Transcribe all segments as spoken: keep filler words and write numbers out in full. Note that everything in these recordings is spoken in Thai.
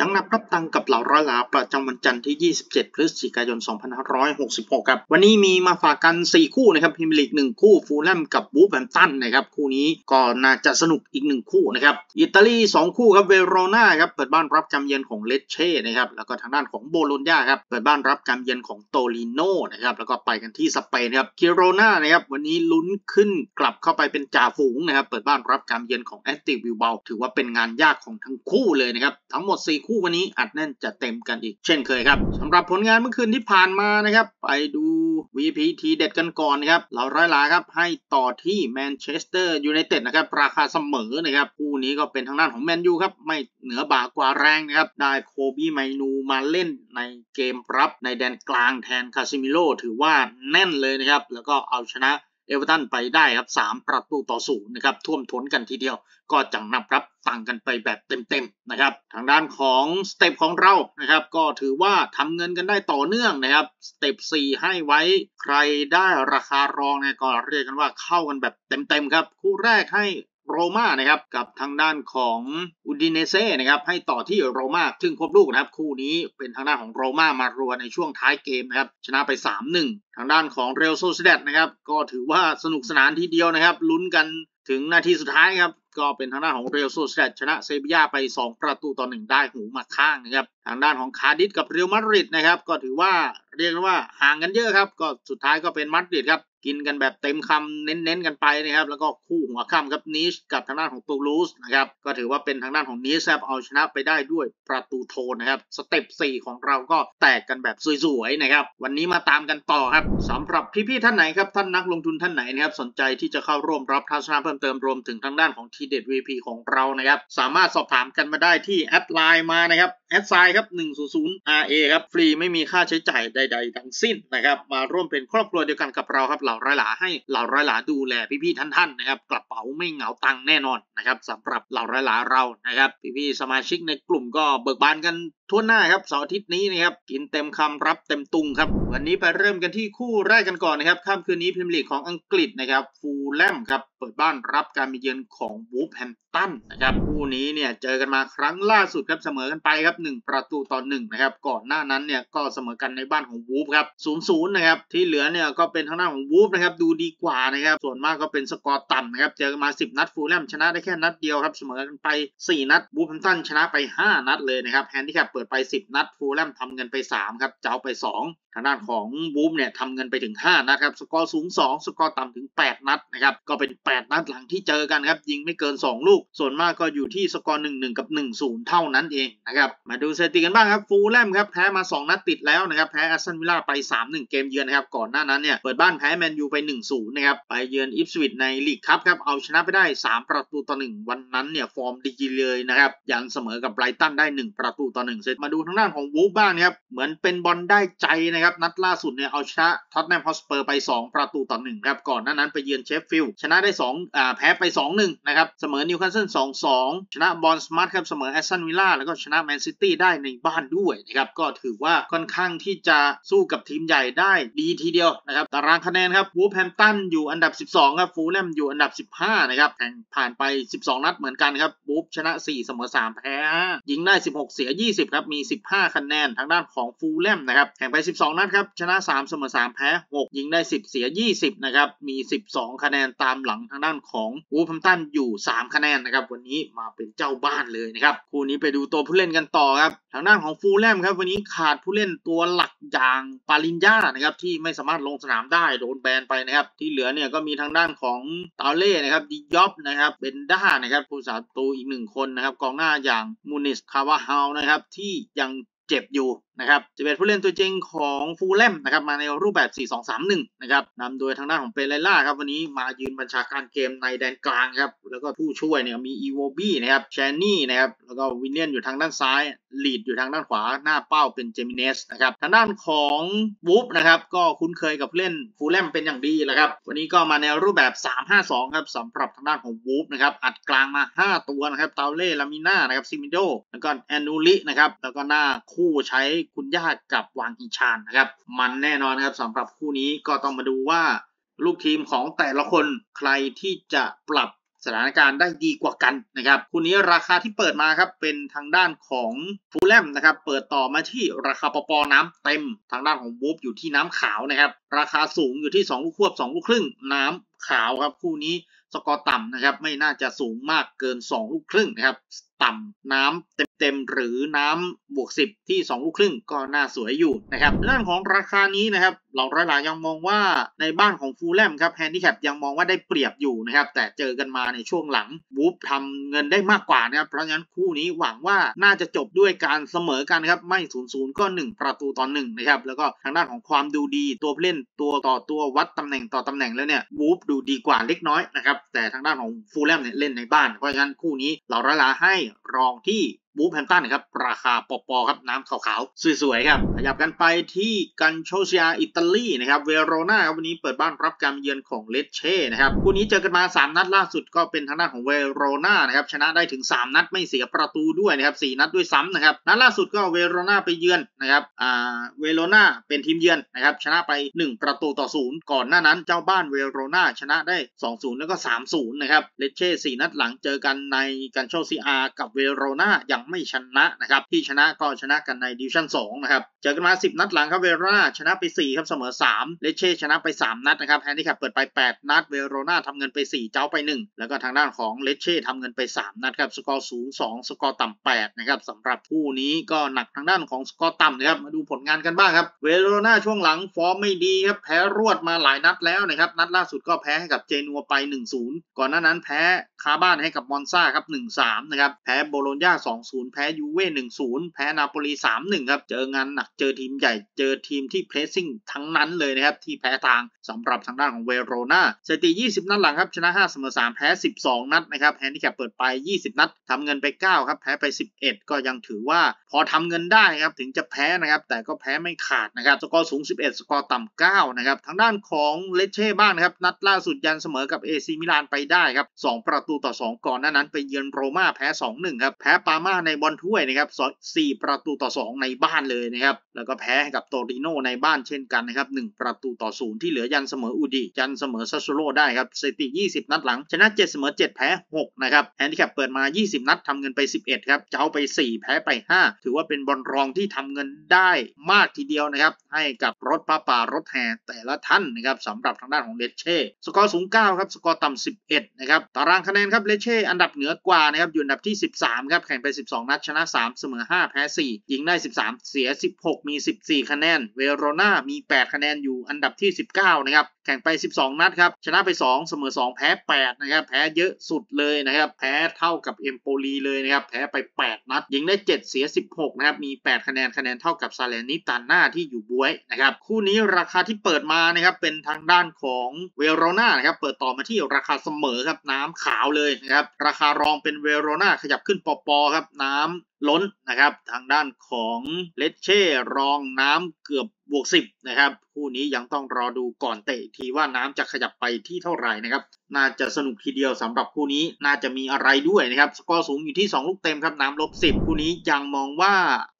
จังนับรับตังกับเหล่าร้อยหลาประจำวันจันทร์ที่ยี่สิบเจ็ดพฤศจิกายนสองพันห้าร้อยหกสิบหกครับวันนี้มีมาฝากกันสี่คู่นะครับพรีเมียร์ลีกหนึ่งคู่ฟูลแลมกับวูแวมตันนะครับคู่นี้ก็น่าจะสนุกอีกหนึ่งคู่นะครับอิตาลีสองคู่ครับเวโรนาครับเปิดบ้านรับการเยือนของเลเช่นะครับแล้วก็ทางด้านของโบโลญญาครับเปิดบ้านรับการเยือนของโตริโนนะครับแล้วก็ไปกันที่สเปนครับกิโรนานะครับวันนี้ลุ้นขึ้นกลับเข้าไปเป็นจ่าฝูงนะครับเปิดบ้านรับการเยือนของแอตติวิลเบาถือว่าเป็นงานยากของทั้งคู่เลยนะครับทั้งหมดสี่คู่วันนี้อัดแน่นจะเต็มกันอีกเช่นเคยครับสำหรับผลงานเมื่อคืนที่ผ่านมานะครับไปดู วี พี ทีเด็ดกันก่อนนะครับเหล่าร้อยหลาครับให้ต่อที่แมนเชสเตอร์ยูไนเต็ดนะครับราคาเสมอนะครับคู่นี้ก็เป็นทางด้านของแมนยูครับไม่เหนือบ่ากว่าแรงนะครับได้โคบี้ไมนูมาเล่นในเกมรับในแดนกลางแทนคาซิมิโร่ถือว่าแน่นเลยนะครับแล้วก็เอาชนะเอเวอร์ตันไปได้ครับสามประตูต่อศูนย์นะครับท่วมท้นกันทีเดียวก็จังนับรับตังกันไปแบบเต็มๆนะครับทางด้านของสเต็ปของเรานะครับก็ถือว่าทำเงินกันได้ต่อเนื่องนะครับสเต็ปสี่ให้ไว้ใครได้ราคารองเนี่ยก็เรียกกันว่าเข้ากันแบบเต็มๆครับคู่แรกให้โรม่านะครับกับทางด้านของอูดิเนเซ่นะครับให้ต่อที่โรม่าซึ่งครบลูกนะครับคู่นี้เป็นทางด้านของโรม่ามารัวในช่วงท้ายเกมนะครับชนะไป สามหนึ่ง ทางด้านของเรอัลโซเซเดดนะครับก็ถือว่าสนุกสนานทีเดียวนะครับลุ้นกันถึงนาทีสุดท้ายครับก็เป็นทางด้านของเรอัลโซเซเดดชนะเซบีย่าไปสองประตูต่อหนึ่งได้หูมาข้างนะครับทางด้านของคาร์ดิฟกับเรอัลมาดริดนะครับก็ถือว่าเรียกว่าห่างกันเยอะครับก็สุดท้ายก็เป็นมาดริดครับกินกันแบบเต็มคำเน้นๆกันไปนะครับแล้วก็คู่หัวค่ำครับนิชกับทางด้านของตูลูสนะครับก็ถือว่าเป็นทางด้านของนิชครับเอาชนะไปได้ด้วยประตูโทนนะครับสเต็ปสี่ของเราก็แตกกันแบบสวยๆนะครับวันนี้มาตามกันต่อครับสำหรับพี่ๆท่านไหนครับท่านนักลงทุนท่านไหนนะครับสนใจที่จะเข้าร่วมรับทัศนะเพิ่มเติมรวมถึงทางด้านของทีเด็ด วี พี ของเรานะครับสามารถสอบถามกันมาได้ที่แอดไลน์มานะครับแอดไซน์ครับ หนึ่งศูนย์ศูนย์ อาร์ เอ ครับฟรีไม่มีค่าใช้จ่ายใดๆทั้งสิ้นนะครับมาร่วมเป็นครอบครัวเดียวกันกับเราครับเหล่าร้อยหลาให้เหล่าร้อยหลาดูแลพี่ๆท่านๆนะครับกระเป๋าไม่เหงาตังแน่นอนนะครับสำหรับเหล่าร้อยหลาเรานะครับพี่ๆสมาชิกในกลุ่มก็เบิกบานกันทั่วหน้าครับเสาร์อาทิตย์นี้นะครับกินเต็มคำรับเต็มตุงครับวันนี้ไปเริ่มกันที่คู่แรกกันก่อนนะครับค่ำคืนนี้พรีเมียร์ลีกของอังกฤษนะครับฟูลแลมครับเปิดบ้านรับการมาเยือนของวูล์ฟแฮมป์ตันนะครับคู่นี้เนี่ยเจอกันมาครั้งล่าสุดครับเสมอกันไปครับหนึ่งประตูต่อหนึ่งนะครับก่อนหน้านั้นเนี่ยก็เสมอกันในบ้านของวูล์ฟครับ ศูนย์ศูนย์ นะครับที่เหลือเนี่ยก็เป็นทางด้านของวูล์ฟนะครับดูดีกว่านะครับส่วนมากก็เป็นสกอร์ต่ำนะครับเจอกันมาสิบนัดฟูลแลมชนะได้แค่นัดเดียวครับเสมอกันไปสี่นัดวูล์ฟแฮมป์ตันชนะไปห้านัดเลยนะครับแฮนดิแคปเปิดไปสิบนัดฟูลแลมทำเงินไปสามครับเจ้าไปสองทางด้านของวูล์ฟเนี่ยทำเงินไปถึงห้านัดครับสกอร์สูงสองสกอร์ต่ำถึงแปดนัดนะครับก็เป็นแปดนัดหลังที่เจอกันครับยิงไม่เกินสองลูกส่วนมากก็อยู่ที่สกอร์ หนึ่งหนึ่ง กับ หนึ่งศูนย์ เท่านั้นเองนะครับมาดูสถิติกันบ้างครับฟูลแลมครับแพ้มาสองนัดติดแล้วนะครับแพ้อาร์เซนอลวิลล่าไป สามหนึ่ง เกมเยือนนะครับก่อนหน้านั้นเนี่ยเปิดบ้านแพ้แมนยูไป หนึ่งศูนย์ นะครับไปเยือนอิปสวิชในลีกคัพครับเอาชนะไปได้สามประตูต่อหนึ่งวันนั้นเนี่ยฟอร์มดีเลยนะครับยันเสมอกับไบรตันได้หนึ่งประตูต่อหนึ่งเซตมาดูทางด้านของวูล์ฟบ้างนะครับเหมือนเป็นบอลได้ใจนะครับนัดล่าสุดเนี่ยเอาชนะท็อตแนมฮอตสเปอร์ไปสองประตูต่อหนึ่งครับก่อนหน้านั้นไปเยือนเชฟฟิลด์ชนะได้สองอ่าแพ้ไป สองหนึ่ง นะครับเสมอนิวคาสเซิล สองสอง ชนะบอร์นมัธครับเสมอแอสตันวิลล่าแล้วก็ชนะแมนซิตี้ได้ในบ้านด้วยนะครับก็ถือว่าค่อนข้างที่จะสู้กับทีมใหญ่ได้ดีทีเดียวนะครับตารางคะแนนครับวูล์ฟแฮมป์ตันอยู่อันดับสิบสองครับฟูลแลมอยู่อันดับสิบห้านะครับแข่งผ่านไปสิบสองนัดเหมือนกันครับวูล์ฟชนะสี่เสมอสามแพ้ยิงได้สิบหกเสียยี่สิบครับมีสิบห้าคะแนนทางด้านของฟูลแลมนะครับแข่งไปสิบสองนัดครับชนะสามเสมอสามแพ้หกยิงได้สิบเสียยี่สิบนะครับมีสิบสองคะแนนตามหลังทางด้านของวูล์ฟแฮมป์ตันอยู่สามคะแนนนะครับวันนี้มาเป็นเจ้าบ้านเลยนะครับคู่นี้ไปดูตัวผู้เล่นกันต่อครับทางด้านของฟูลแลมครับวันนี้ขาดผู้เล่นตัวหลักอย่างปาลินญานะครับที่ไม่สามารถลงสนามได้โดนแบนไปนะครับที่เหลือเนี่ยก็มีทางด้านของตาเล่นะครับดิยอปนะครับเบนด้านะครับผู้สาประตูอีกหนึ่งคนนะครับกองหน้าอย่างมูนิสคาวาฮาวนะครับที่ยังเจ็บอยู่นะครับจะเป็นผู้เล่นตัวจริงของฟูลแลมนะครับมาในรูปแบบ สี่สองสามหนึ่ง นะครับนำโดยทางด้านของเปเรล่าครับวันนี้มายืนบัญชาการเกมในแดนกลางครับแล้วก็ผู้ช่วยเนี่ยมีอีโวบี้นะครับแชนนี่นะครับแล้วก็วินเลียนอยู่ทางด้านซ้ายลีดอยู่ทางด้านขวาหน้าเป้าเป็นเจมิเนสนะครับทางด้านของวูล์ฟนะครับก็คุ้นเคยกับเล่นฟูลแลมเป็นอย่างดีแล้วครับวันนี้ก็มาในรูปแบบ สามห้าสอง ครับสำหรับทางด้านของวูล์ฟนะครับอัดกลางมาห้าตัวนะครับเตาเล่ลามิน่านะครับซิมิโดแล้วก็แอนนูลินะครับแล้วก็หน้าคู่ใช้คุณย่ากับวางอิชานนะครับมันแน่นอนครับสำหรับคู่นี้ก็ต้องมาดูว่าลูกทีมของแต่ละคนใครที่จะปรับ สถานการณ์ได้ดีกว่ากันนะครับคู่นี้ราคาที่เปิดมาครับเป็นทางด้านของฟูลแลมนะครับเปิดต่อมาที่ราคาปปน้ำเต็มทางด้านของวูฟอยู่ที่น้ำขาวนะครับราคาสูงอยู่ที่สองลูกควบสองลูกครึ่งน้ำขาวครับคู่นี้สกอร์ต่ำนะครับไม่น่าจะสูงมากเกินสองลูกครึ่งนะครับต่ำน้ำเต็มๆหรือน้ำบวกสิบที่สองลูกครึ่งก็น่าสวยอยู่นะครับเรื่องของราคานี้นะครับเหล่าร้อยหลายังมองว่าในบ้านของฟูลแลมครับแฮนดิแคปยังมองว่าได้เปรียบอยู่นะครับแต่เจอกันมาในช่วงหลังวูฟทำเงินได้มากกว่านะครับเพราะฉะนั้นคู่นี้หวังว่าน่าจะจบด้วยการเสมอกันครับไม่ ศูนย์ ศูนย์ ก็หนึ่งประตูต่อหนึ่งนะครับแล้วก็ทางด้านของความดูดีตัวเล่นตัวต่อตัววัดตำแหน่งต่อตำแหน่งแล้วเนี่ยวูฟดูดีกว่าเล็กน้อยนะครับแต่ทางด้านของฟูลแลมเนี่ยเล่นในบ้านเพราะฉะนั้นคู่นี้เราร้อยหลาให้รองที่วูฟแฮมป์ตันครับราคาปปครับน้ำขาวๆสวยๆครับขยับกันไปที่กันโชเซียอิตาลีนะครับเวโรนาครับวันนี้เปิดบ้านรับการเยือนของเลเช่นะครับคู่นี้เจอกันมาสามนัดล่าสุดก็เป็นทางด้านของเวโรนานะครับชนะได้ถึงสามนัดไม่เสียประตูด้วยนะครับสี่นัดด้วยซ้ำนะครับนัดล่าสุดก็เวโรนาไปเยือนนะครับอ่าเวโรนาเป็นทีมเยือนนะครับชนะไปหนึ่งประตูต่อศูนย์ก่อนหน้านั้นเจ้าบ้านเวโรนาชนะได้ สอง ศูนย์ แล้วก็ สาม ศูนย์ นะครับเลเช่สี่นัดหลังเจอกันในกันโชเซียกับเวโรนาอย่างไม่ชนะนะครับที่ชนะก็ชนะกันในดิวิชั่นสองนะครับเจอกันมาสิบนัดหลังครับเวโรนาชนะไปสี่ครับเสมอสามเลเช่ชนะไปสามนัดนะครับแฮนดิแคปเปิดไปแปดนัดเวโรนาทำเงินไปสี่เจ้าไปหนึ่งแล้วก็ทางด้านของเลเช่ทำเงินไปสามนัดครับสกอร์สูงสองสกอร์ต่ำแปดนะครับสำหรับคู่นี้ก็หนักทางด้านของสกอร์ต่ำนะครับมาดูผลงานกันบ้างครับเวโรนาช่วงหลังฟอร์มไม่ดีครับแพ้รวดมาหลายนัดแล้วนะครับนัดล่าสุดก็แพ้ให้กับเจนัวไป หนึ่ง ศูนย์ ก่อนหน้านั้นแพ้คาบ้านให้กับมอนซาครับ หนึ่ง สาม นะครับแพ้โบโลญญา สอง ศูนย์ แพ้ยูเว่ หนึ่ง ศูนย์ แพ้นาโปลี สาม หนึ่ง ครับเจองานหนักเจอทีมใหญ่เจอทีมที่เพรสซิ่งทั้งนั้นเลยนะครับที่แพ้ทางสำหรับทางด้านของเวโรนาสถิติยี่สิบนัดหลังครับชนะห้าเสมอสามแพ้สิบสองนัดนะครับแฮนดิแคปเปิดไปยี่สิบนัดทำเงินไปเก้าครับแพ้ไปสิบเอ็ดก็ยังถือว่าพอทำเงินได้ครับถึงจะแพ้นะครับแต่ก็แพ้ไม่ขาดนะครับสกอร์สูงสิบเอ็ดสกอร์ต่ำเก้านะครับทางด้านของเลเช่บ้างนะครับนัดล่าสุดยันเสมอกับเอซีมิลานไปได้ครับสองประตูต่อสองก่อนหน้านั้นไปเยือนโรม่าแพ้ สอง หนึ่ง ครับแพ้ปาม่าในบอลถ้วยนะครับสี่ประตูต่อสองในบ้านเลยนะครับแล้วก็แพ้กับโตริโนในบ้านเช่นกันนะครับหนึ่งประตูต่อศูนย์ที่เหลือยันเสมออูดิยันเสมอซัสโซโลได้ครับสถิติยี่สิบนัดหลังชนะเจ็ดเสมอเจ็ดแพ้หกนะครับแฮนดิแคปเปิดมายี่สิบนัดทำเงินไปสิบเอ็ดครับเจ้าไปสี่แพ้ไปห้าถือว่าเป็นบอลรองที่ทำเงินได้มากทีเดียวนะครับให้กับรถป้าป่ารถแห่แต่ละท่านนะครับสำหรับทางด้านของเลเช่สกอร์สูงเก้าครับสกอร์ต่ำสิบเอ็ดนะครับตารางคะแนนครับเลเช่อันดับเหนือกว่านะครับอยู่อันดับที่สิบสามครับแข่งไปสิบสองนัดชนะสามเสมอห้าแพ้สี่ยิงได้สิบสามเสียสิบหกมีสิบสี่คะแนนเวโรนามีแปดคะแนนอยู่อันดับที่สิบเก้านะครับแข่งไปสิบสองนัดครับชนะไปสองเสมอสองแพ้แปดนะครับแพ้เยอะสุดเลยนะครับแพ้เท่ากับเอมโปลีเลยนะครับแพ้ไปแปดนัดยิงได้เจ็ดเสียสิบหกนะครับมีแปดคะแนนคะแนนเท่ากับซาเลนิตาน่าที่อยู่บวยนะครับคู่นี้ราคาที่เปิดมานะครับเป็นทางด้านของเวโรนานะครับเปิดต่อมาที่ราคาเสมอครับน้ำขาวเลยนะครับราคารองเป็นเวโรนาขยับขึ้นปปครับน้ำล้นนะครับทางด้านของเลเช่รองน้ำเกือบบวกสิบนะครับคู่นี้ยังต้องรอดูก่อนเตะทีว่าน้ำจะขยับไปที่เท่าไหร่นะครับน่าจะสนุกทีเดียวสำหรับคู่นี้น่าจะมีอะไรด้วยนะครับสกอร์สูงอยู่ที่สองลูกเต็มครับน้ำลบสิบคู่นี้ยังมองว่า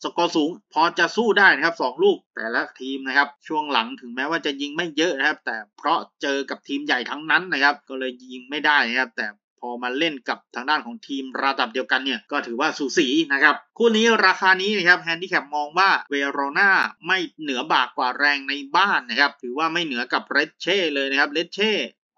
สกอร์สูงพอจะสู้ได้นะครับสองลูกแต่ละทีมนะครับช่วงหลังถึงแม้ว่าจะยิงไม่เยอะนะครับแต่เพราะเจอกับทีมใหญ่ทั้งนั้นนะครับก็เลยยิงไม่ได้นะครับแต่พอมาเล่นกับทางด้านของทีมระดับเดียวกันเนี่ยก็ถือว่าสูสีนะครับคู่นี้ราคานี้นะครับแฮนดิแคปมองว่าเวโรนาไม่เหนือบากกว่าแรงในบ้านนะครับถือว่าไม่เหนือกับเลเช่เลยนะครับเลเช่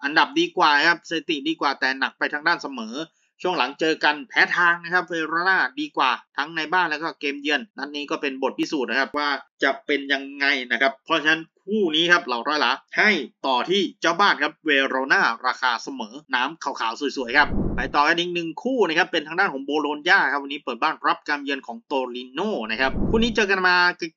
อันดับดีกว่าครับสถิติดีกว่าแต่หนักไปทางด้านเสมอช่วงหลังเจอกันแพ้ทางนะครับเวโรนาดีกว่าทั้งในบ้านแล้วก็เกมเยือนนัดนี้ก็เป็นบทพิสูจน์นะครับว่าจะเป็นยังไงนะครับเพราะฉะนั้นคู่นี้ครับเราร้อยหลาให้ต่อที่เจ้าบ้านครับเวโรนาราคาเสมอน้ำขาวๆสวยๆครับไปต่อกันอีกหนึ่งคู่นะครับเป็นทางด้านของโบโลญญาครับวันนี้เปิดบ้านรับการเยือนของโตริโนนะครับคู่นี้เจอกันมา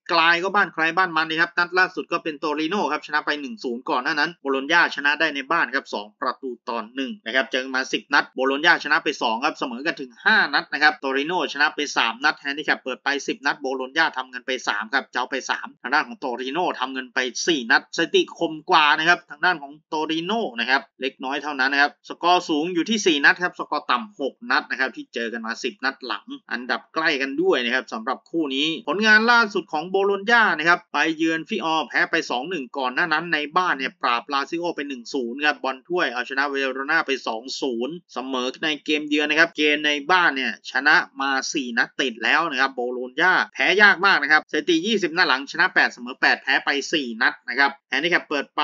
ไกลก็บ้านใครบ้านมันนะครับนัดล่าสุดก็เป็นโตริโนครับชนะไป หนึ่ง ศูนย์ ก่อนหน้านั้นโบโลญญาชนะได้ในบ้านครับสองประตูต่อหนึ่งนะครับเจอกันมาสิบนัดโบโลญญาชนะไปสองครับเสมอกันถึงห้านัดนะครับโตริโนชนะไปสามนัดแฮนดิแคปเปิดไปสิบนัดโบโลญญาทำเงินไปสามครับเจ้าไปสามทางด้านของโตริโนทำเงินไป สี่นัดสถิติคมกว่านะครับทางด้านของโตริโน่นะครับเล็กน้อยเท่านั้นนะครับสกอร์สูงอยู่ที่สี่นัดครับสกอร์ต่ำหกนัดนะครับที่เจอกันมาสิบนัดหลังอันดับใกล้กันด้วยนะครับสำหรับคู่นี้ผลงานล่าสุดของโบโลญญานะครับไปเยือนฟิออร์แพ้ไป สองหนึ่ง ก่อนหน้านั้นในบ้านเนี่ยปราบลาซิโอไป หนึ่งศูนย์ ครับบอลถ้วยเอาชนะเวโรนาไป สองศูนย์ เสมอในเกมเยือนนะครับเกมในบ้านเนี่ยชนะมาสี่นัดติดแล้วนะครับโบโลญญาแพ้ยากมากนะครับสถิติยี่สิบนัดหลังชนะแปดเสมอแปดแพ้ไปสี่นัดนะครับแฮนดิแคปเปิดไป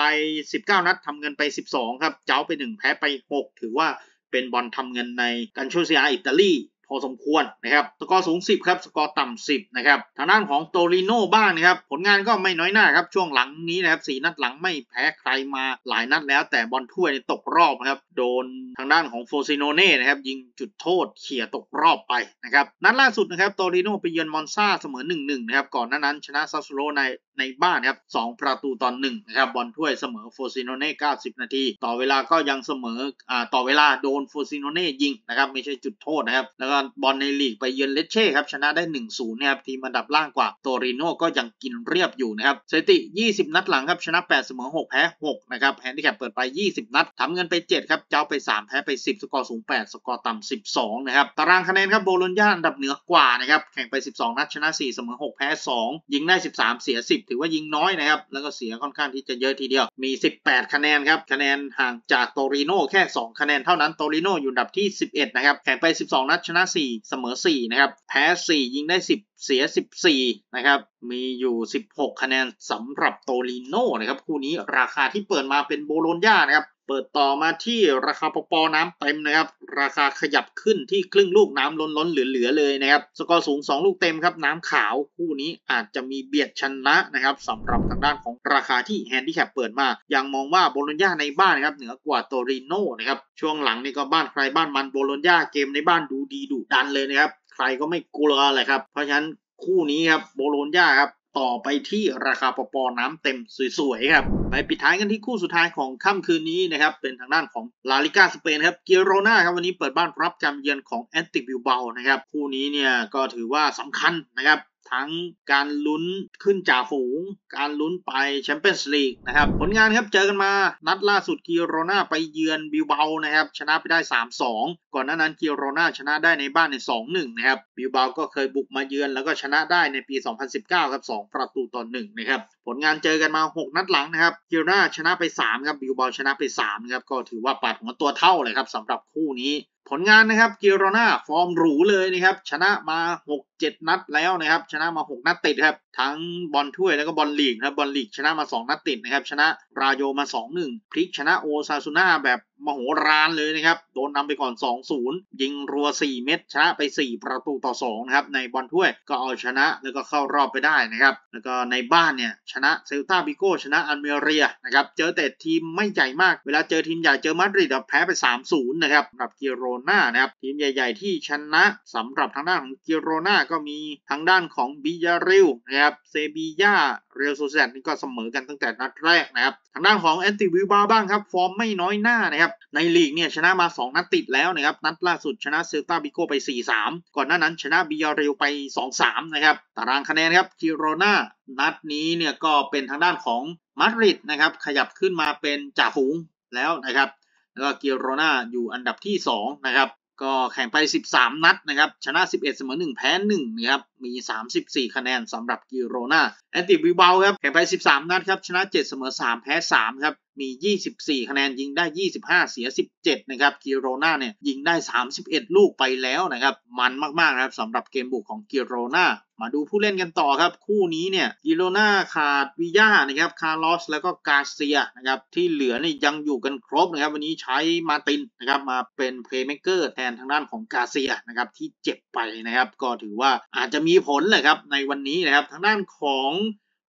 สิบเก้านัดทำเงินไปสิบสองครับเจ้าไปหนึ่งแพ้ไปหกถือว่าเป็นบอลทำเงินในกัลโชเซียอิตาลีพอสมควรนะครับสกอร์สูงสิบครับสกอร์ต่ำสิบนะครับทางด้านของโตริโน่บ้างนะครับผลงานก็ไม่น้อยหน้าครับช่วงหลังนี้นะครับสี่นัดหลังไม่แพ้ใครมาหลายนัดแล้วแต่บอลถ้วยตกรอบนะครับโดนทางด้านของโฟซิโนเน่นะครับยิงจุดโทษเขี่ยตกรอบไปนะครับนัดล่าสุดนะครับโตริโน่ไปเยือนมอนซาเสมอ หนึ่งหนึ่ง นะครับก่อนหน้านั้นชนะซัสโรในในบ้านครับสองประตูต่อหนึ่งนะครับบอลถ้วยเสมอโฟซิโนเน่เก้าสิบนาทีต่อเวลาก็ยังเสมออ่าต่อเวลาโดนโฟซิโนเน่ยิงนะครับไม่ใช่จุดโทษนะครับแล้วก็บอลในลีกไปเยือนเลเช่ครับชนะได้ หนึ่งศูนย์ นะครับทีมอันดับล่างกว่าโตริโน่ก็ยังกินเรียบอยู่นะครับสถิติยี่สิบนัดหลังครับชนะแปดเสมอหกแพ้หกนะครับแฮนดิแคปเปิดไปยี่สิบนัดทำเงินไปเจ็ดครับเจ้าไปสามแพ้ไปสิบสกอร์สูงแปดสกอร์ต่ำสิบสองนะครับตารางคะแนนครับโบโลญญาอันดับเหนือกว่านะครับแข่งไปสิบสองนัดชนะสี่เสมอหกแพ้สองยิงได้สิบสามเสียสิบถือว่ายิงน้อยนะครับแล้วก็เสียค่อนข้างที่จะเยอะทีเดียวมีสิบแปดคะแนนครับคะแนนห่างจากโตริโน่แค่สองคะแนนเท่านั้นโตริโน่อยู่อันดับที่สิบเอ็ดนะครับแข่งไปสิบสองนัดชนะสี่เสมอสี่นะครับแพ้สี่ยิงได้สิบเสียสิบสี่นะครับมีอยู่สิบหกคะแนนสำหรับโตริโน่นะครับคู่นี้ราคาที่เปิดมาเป็นโบโลญญานะครับเปิดต่อมาที่ราคาปอปอน้ำเต็มนะครับราคาขยับขึ้นที่ครึ่งลูกน้ำล้นๆเหลือๆเลยนะครับสกอร์สูงสองลูกเต็มครับน้ำขาวคู่นี้อาจจะมีเบียดชนะนะครับสำหรับทางด้านของราคาที่แฮนดิแคปเปิดมายังมองว่าโบโลญญาในบ้านนะครับเหนือกว่าโตริโน่นะครับช่วงหลังนี่ก็บ้านใครบ้านมันโบโลญญาเกมในบ้านดูดีดุดันเลยนะครับใครก็ไม่กลัวเลยครับเพราะฉะนั้นคู่นี้ครับโบโลญญาครับต่อไปที่ราคาปอปอน้ำเต็มสวยๆครับไปปิดท้ายกันที่คู่สุดท้ายของค่ำคืนนี้นะครับเป็นทางด้านของลาลิก้าสเปนครับกิโรนาครับวันนี้เปิดบ้านรับการเยือนของแอตเลติกบิลเบานะครับคู่นี้เนี่ยก็ถือว่าสำคัญนะครับทั้งการลุ้นขึ้นจ่าฝูงการลุ้นไปแชมเปี้ยนส์ลีกนะครับผลงานครับเจอกันมานัดล่าสุดกิโรนาไปเยือนบิลเบานะครับชนะไปได้ สามสอง ก่อนหน้านั้นกิโรนาชนะได้ในบ้านใน สองหนึ่ง นะครับบิลเบาก็เคยบุกมาเยือนแล้วก็ชนะได้ในปีสองพันสิบเก้าครับสองประตูต่อหนึ่งนะครับผลงานเจอกันมาหกนัดหลังนะครับกิโรนาชนะไปสามครับบิลเบาชนะไปสามนะครับก็ถือว่าปาดหัวตัวเท่าเลยครับสำหรับคู่นี้ผลงานนะครับกิโรนาฟอร์มหรูเลยนะครับชนะมา หกเจ็ด นัดแล้วนะครับชนะมาหกนัดติดครับทั้งบอลถ้วยแล้วก็บอลลีกนะครับบอลลีกชนะมาสองนัดติดนะครับชนะราโยมา สองหนึ่ง พลิกชนะโอซาซูน่าแบบมโหฬารเลยนะครับโดนนำไปก่อน สองศูนย์ ยิงรัวสี่เม็ดชนะไปสี่ประตูต่อสองนะครับในบอลถ้วยก็เอาชนะแล้วก็เข้ารอบไปได้นะครับแล้วก็ในบ้านเนี่ยชนะเซลตาบิโกชนะอัลเมเรียนะครับเจอแต่ทีมไม่ใหญ่มากเวลาเจอทีมใหญ่เจอมาดริดแพ้ไป สามศูนย์ นะครับสำหรับกิโรนานะครับทีมใหญ่ๆที่ชนะสำหรับทางด้านของกิโรนาก็มีทางด้านของบิยาเรลนะครับเซบีย่าเรอัลโซเซียดนี่ก็เสมอกันตั้งแต่นัดแรกนะครับทางด้านของแอตเลติกบิลเบาบ้างครับฟอร์มไม่น้อยหน้านะครับในลีกเนี่ยชนะมาสองนัดติดแล้วนะครับนัดล่าสุดชนะเซลตาบิโกไป สี่สาม ก่อนหน้านั้นชนะบิยาเรลไป สองสาม นะครับตารางคะแนนครับกิโรนานัดนี้เนี่ยก็เป็นทางด้านของมาดริดนะครับขยับขึ้นมาเป็นจ่าฝูงแล้วนะครับแล้วก็กิโรนาอยู่อันดับที่สองนะครับก็แข่งไปสิบสามนัดนะครับชนะสิบเอ็ดเสมอหนึ่งแพ้หนึ่งนะครับมีสามสิบสี่คะแนนสำหรับกิโรนาแอตเลติกบิลเบาครับแข่งไปสิบสามนัดครับชนะเจ็ดเสมอสามแพ้สามครับมียี่สิบสี่คะแนนยิงได้ยี่สิบห้าเสียสิบเจ็ดนะครับกิโรนาเนี่ยยิงได้สามสิบเอ็ดลูกไปแล้วนะครับมันมากๆนะครับสำหรับเกมบุกของกิโรนามาดูผู้เล่นกันต่อครับคู่นี้เนี่ยกิโรนาขาดวิย่านะครับคาร์ลอสแล้วก็กาเซียนะครับที่เหลือเนี่ยยังอยู่กันครบนะครับวันนี้ใช้มาตินนะครับมาเป็นเพลย์เมคเกอร์แทนทางด้านของกาเซียนะครับที่เจ็บไปนะครับก็ถือว่าอาจจะมีผลเลยครับในวันนี้นะครับทางด้านของ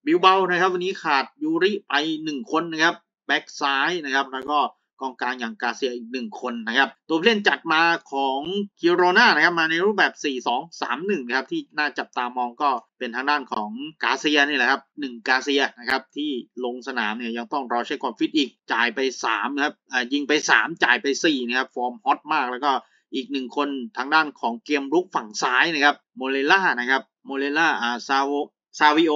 บิลเบานะครับวันนี้ขาดยูริไปหนึ่งคนนะครับแบ็กซ้ายนะครับแล้วก็กองกลางอย่างกาเซียอีกหนึ่งคนนะครับตัวผู้เล่นจัดมาของกิโรนานะครับมาในรูปแบบ สี่สองสามหนึ่ง นะครับที่น่าจับตามองก็เป็นทางด้านของกาเซียนี่แหละครับหนึ่งกาเซียนะครับที่ลงสนามเนี่ยยังต้องรอเช็คความฟิตอีกจ่ายไปสามนะครับยิงไปสามจ่ายไปสี่นะครับฟอร์มฮอตมากแล้วก็อีกหนึ่งคนทางด้านของเกมรุกฝั่งซ้ายนะครับโมเรล่านะครับโมเรล่าอาซาโว ซาวิโอ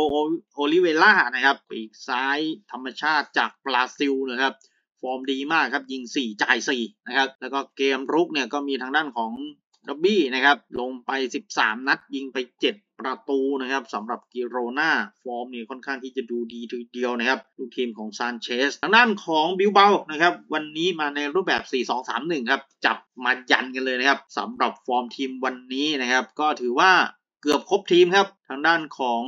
โอลิเวล่านะครับปีกซ้ายธรรมชาติจากบราซิลนะครับฟอร์มดีมากครับยิงสี่จ่ายสี่นะครับแล้วก็เกมรุกเนี่ยก็มีทางด้านของด็อบบี้นะครับลงไปสิบสามนัดยิงไปเจ็ดประตูนะครับสำหรับกิโรนาฟอร์มเนี่ยค่อนข้างที่จะดูดีทีเดียวนะครับดูทีมของซานเชสทางด้านของบิลเบานะครับวันนี้มาในรูปแบบสี่สองสามหนึ่งครับจับมายันกันเลยนะครับสำหรับฟอร์มทีมวันนี้นะครับก็ถือว่าเกือบครบทีมครับทางด้านของ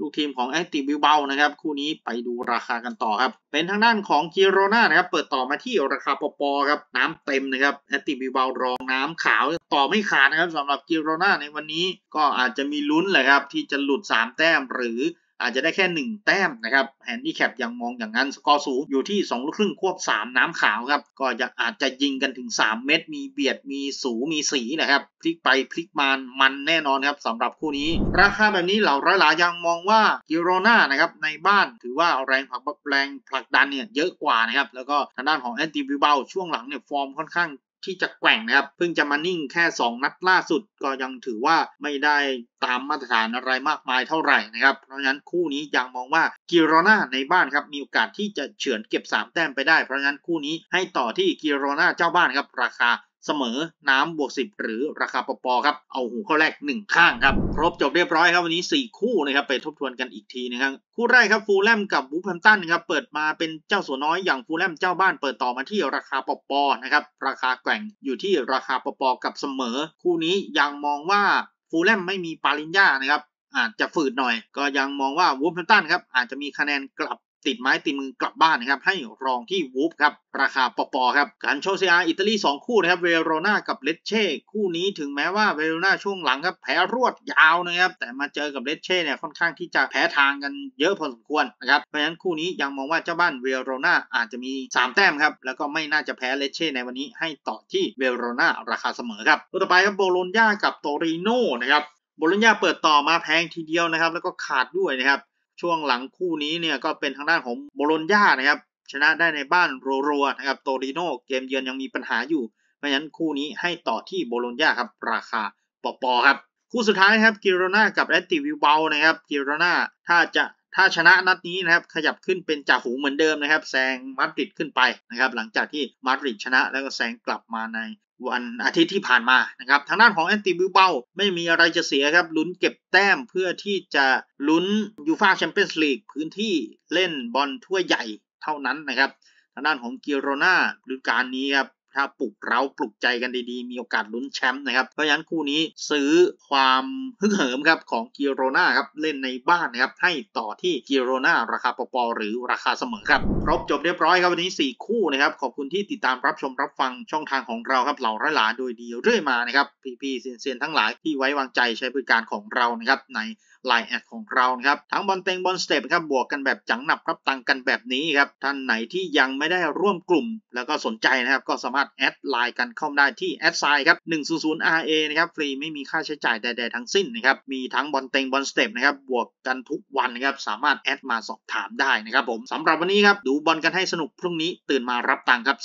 ลูกทีมของแอตติบิลเบานะครับคู่นี้ไปดูราคากันต่อครับเป็นทางด้านของกิโรนานะครับเปิดต่อมาที่ราคาปปครับน้ำเต็มนะครับแอตติบิลเบารองน้ำขาวต่อไม่ขาดนะครับสำหรับกิโรนาในวันนี้ก็อาจจะมีลุ้นแหละครับที่จะหลุดสามแต้มหรืออาจจะได้แค่หนึ่งแต้มนะครับแฮนดี้แคปยังมองอย่างนั้นสกอร์สูงอยู่ที่สองลูกครึ่งควบสามน้ำขาวครับก็จะอาจจะยิงกันถึงสามเม็ดมีเบียดมีสูมีสีนะครับพลิกไปพลิกมามันแน่นอนครับสำหรับคู่นี้ราคาแบบนี้เหล่าร้อยหลายังมองว่ากิโรนานะครับในบ้านถือว่าแรงผลักแรงผลักดันเนี่ยเยอะกว่านะครับแล้วก็ทางด้านของแอนติบิลเบาช่วงหลังเนี่ยฟอร์มค่อนข้างที่จะแกว่งนะครับเพิ่งจะมานิ่งแค่สองนัดล่าสุดก็ยังถือว่าไม่ได้ตามมาตรฐานอะไรมากมายเท่าไหร่นะครับเพราะฉะนั้นคู่นี้ยังมองว่ากิโรนาในบ้านครับมีโอกาสที่จะเฉือนเก็บสามแต้มไปได้เพราะฉะนั้นคู่นี้ให้ต่อที่กิโรนาเจ้าบ้านครับราคาเสมอน้ำบวกสิบหรือราคาปปครับเอาหูเข้าแรกหนึ่งข้างครับครบจบเรียบร้อยครับวันนี้สี่คู่นะครับไปทบทวนกันอีกทีนะครับคู่แรกครับฟูลแลมกับวูแฮมป์ตันครับเปิดมาเป็นเจ้าสัวน้อยอย่างฟูลแลมเจ้าบ้านเปิดต่อมาที่ราคาปปนะครับราคาแกว่งอยู่ที่ราคาปปกับเสมอคู่นี้ยังมองว่าฟูลแลมไม่มีปาลินญานะครับอาจจะฝืดหน่อยก็ยังมองว่าวูแฮมป์ตันครับอาจจะมีคะแนนกลับติดไม้ติดมือกลับบ้านนะครับให้รองที่วูฟครับราคาปปครับการโชเซียอิตาลีสองคู่นะครับเวโรนากับเลตเช่คู่นี้ถึงแม้ว่าเวโรนาช่วงหลังครับแพ้รวดยาวนะครับแต่มาเจอกับเลตเช่เนี่ยค่อนข้างที่จะแพ้ทางกันเยอะพอสมควรนะครับเพราะฉะนั้นคู่นี้ยังมองว่าเจ้าบ้านเวโรนาอาจจะมีสามแต้มครับแล้วก็ไม่น่าจะแพ้เลตเช่ในวันนี้ให้ต่อที่เวโรนาราคาเสมอครับคู่ต่อไปครับโบโลญญากับโตริโน่นะครับโบโลญญาเปิดต่อมาแพงทีเดียวนะครับแล้วก็ขาดด้วยนะครับช่วงหลังคู่นี้เนี่ยก็เป็นทางด้านของโบโลญญานะครับชนะได้ในบ้านรัวๆนะครับโตริโน่เกมเยือนยังมีปัญหาอยู่เพราะฉะนั้นคู่นี้ให้ต่อที่โบโลญญาครับราคาปปครับคู่สุดท้ายนะครับกิโรนากับแอตติบิลเบานะครับกิโรนาถ้าจะถ้าชนะนัดนี้นะครับขยับขึ้นเป็นจ่าฝูงเหมือนเดิมนะครับแซงมาดริดขึ้นไปนะครับหลังจากที่มาดริดชนะแล้วก็แซงกลับมาในวันอาทิตย์ที่ผ่านมานะครับทางด้านของแอนติบิลเบาไม่มีอะไรจะเสียครับลุ้นเก็บแต้มเพื่อที่จะลุ้นยูฟ่าแชมเปี้ยนส์ลีกพื้นที่เล่นบอลถ้วยใหญ่เท่านั้นนะครับทางด้านของกิโรนาฤดูกาลนี้ครับถ้าปลุกเร้าปลุกใจกันดีๆมีโอกาสลุ้นแชมป์นะครับเพราะฉะนั้นคู่นี้ซื้อความฮึกเหิมครับของกิโรนาครับเล่นในบ้านนะครับให้ต่อที่กิโรนาราคาปปหรือราคาเสมอครับครบจบเรียบร้อยครับวันนี้สี่คู่นะครับขอบคุณที่ติดตามรับชมรับฟังช่องทางของเราครับเหล่าร้อยหลาโดยดีเรื่อยมานะครับพี่ๆเซียนๆทั้งหลายที่ไว้วางใจใช้บริการของเรานะครับในไลน์แอดของเรานะครับทั้งบอลเต็งบอลสเต็ปครับบวกกันแบบจังหนับรับตังกันแบบนี้ครับท่านไหนที่ยังไม่ได้ร่วมกลุ่มแล้วก็สนใจนะครับก็สามารถแอดไลน์กันเข้าได้ที่แอดไซน์ครับ หนึ่งศูนย์ศูนย์ อาร์ เอ นะครับฟรีไม่มีค่าใช้จ่ายใดๆทั้งสิ้นนะครับมีทั้งบอลเต็งบอลสเต็ปนะครับบวกกันทุกวันนะครับสามารถแอดมาสอบถามได้นะครับผมสำหรับวันนี้ครับดูบอลกันให้สนุกพรุ่งนี้ตื่นมารับตังครับ